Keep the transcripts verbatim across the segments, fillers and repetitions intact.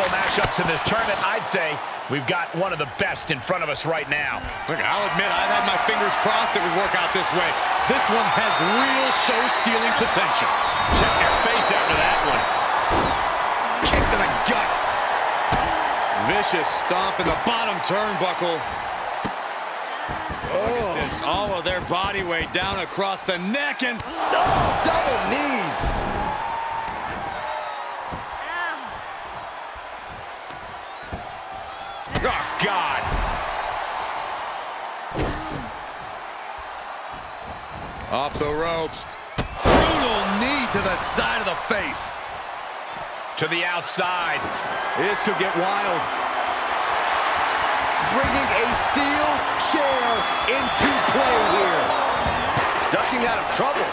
possible matchups in this tournament, I'd say we've got one of the best in front of us right now. Look, I'll admit, I've had my fingers crossed it would work out this way. This one has real show-stealing potential. Check their face after that one. Kick to the gut. Vicious stomp in the bottom turnbuckle. Oh. This, all of their body weight down across the neck and... No, double knees. Yeah. Oh, God. Off the ropes. Brutal knee to the side of the face. To the outside. This could get wild. Bringing a steel chair into play here. Ducking out of trouble.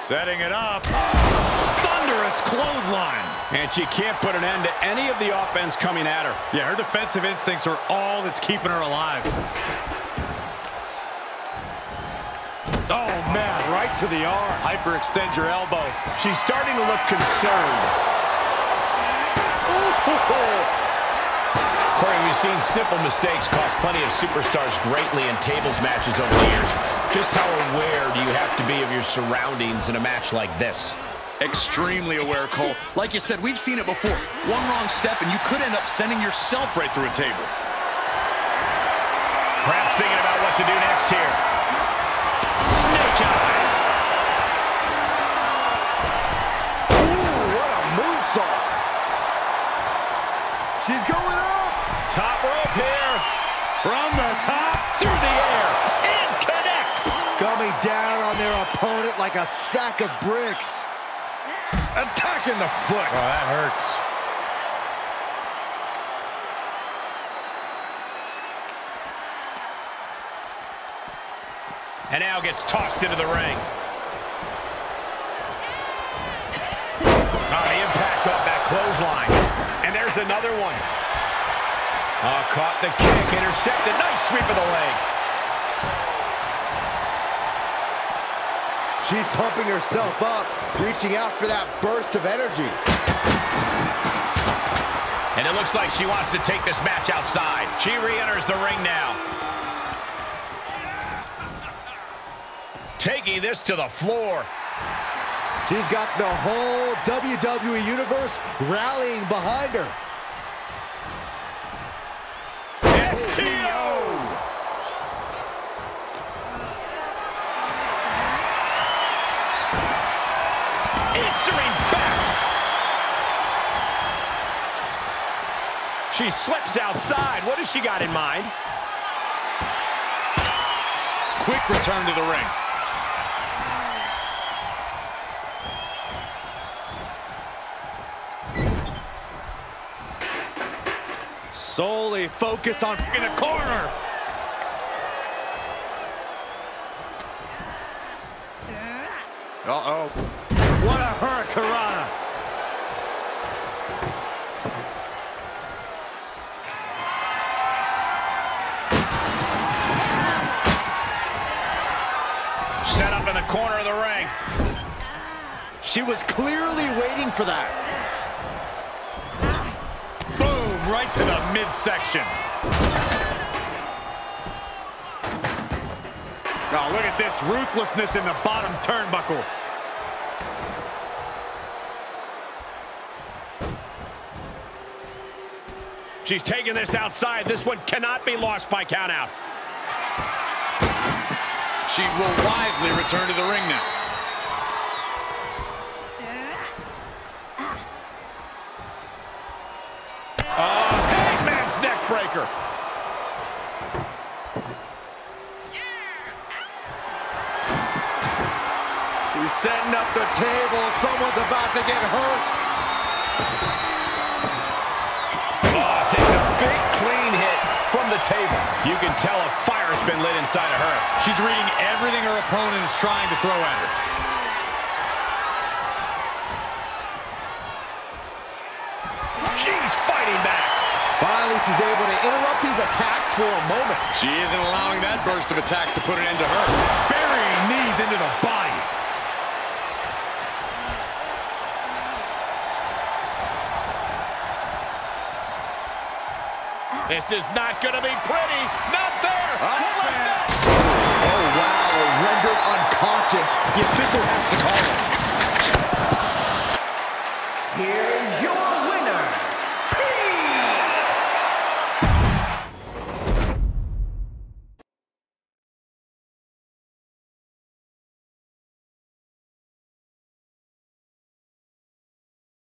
Setting it up. Thunderous clothesline. And she can't put an end to any of the offense coming at her. Yeah, her defensive instincts are all that's keeping her alive. Oh, man, right to the arm. Hyperextend your elbow. She's starting to look concerned. Ooh. Corey, we've seen simple mistakes cost plenty of superstars greatly in tables matches over the years. Just how aware do you have to be of your surroundings in a match like this? Extremely aware, Cole. Like you said, we've seen it before. One wrong step, and you could end up sending yourself right through a table. Perhaps thinking about what to do next here. Snake eyes. Ooh, what a moonsault. She's going up. Top rope here. From the top, through the air, and connects. Coming down on their opponent like a sack of bricks. Attacking the foot. Oh, that hurts. And now gets tossed into the ring. Oh, the impact off that clothesline. And there's another one. Oh, caught the kick, intercepted, nice sweep of the leg. She's pumping herself up, reaching out for that burst of energy. And it looks like she wants to take this match outside. She re-enters the ring now. Taking this to the floor. She's got the whole W W E Universe rallying behind her. Back. She slips outside. What has she got in mind? Quick return to the ring. Solely focused on in the corner. Uh-oh. What a hurricanrana. Set up in the corner of the ring. She was clearly waiting for that. Boom, right to the midsection. Oh, look at this ruthlessness in the bottom turnbuckle. She's taking this outside. This one cannot be lost by countout. She will wisely return to the ring now. Oh, Hangman's neck breaker. She's setting up the table. Someone's about to get hurt. Table. You can tell a fire's been lit inside of her. She's reading everything her opponent is trying to throw at her. She's fighting back. Finally, she's able to interrupt these attacks for a moment. She isn't allowing that burst of attacks to put an end to her. Burying knees into the body. This is not going to be pretty. Not there. Not oh, like that. Oh, wow. Rendered unconscious. The official has to call it.